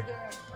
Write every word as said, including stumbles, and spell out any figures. again.